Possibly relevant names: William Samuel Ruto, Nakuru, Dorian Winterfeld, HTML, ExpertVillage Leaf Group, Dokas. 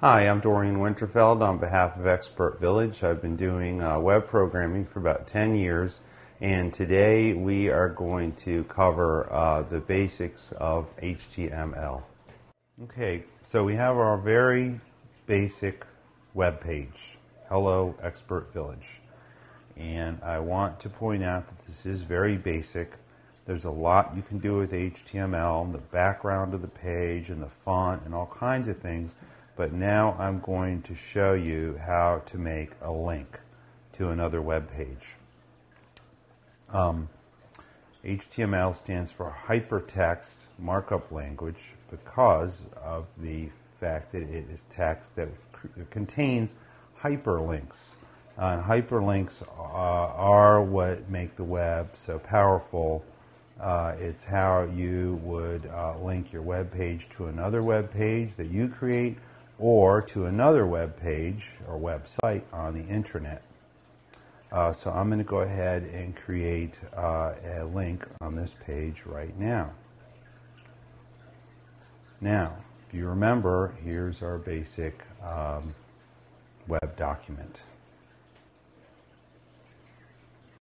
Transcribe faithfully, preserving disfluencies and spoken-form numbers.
Hi, I'm Dorian Winterfeld on behalf of Expert Village. I've been doing uh, web programming for about ten years, and today we are going to cover uh, the basics of H T M L. Okay, so we have our very basic web page, Hello Expert Village. And I want to point out that this is very basic. There's a lot you can do with H T M L, the background of the page and the font and all kinds of things, but now I'm going to show you how to make a link to another web page. Um, H T M L stands for Hypertext Markup Language because of the fact that it is text that contains hyperlinks. Uh, and hyperlinks uh, are what make the web so powerful. Uh, it's how you would uh, link your web page to another web page that you create or to another web page or website on the internet. Uh, so I'm going to go ahead and create uh, a link on this page right now. Now, if you remember, here's our basic um, web document.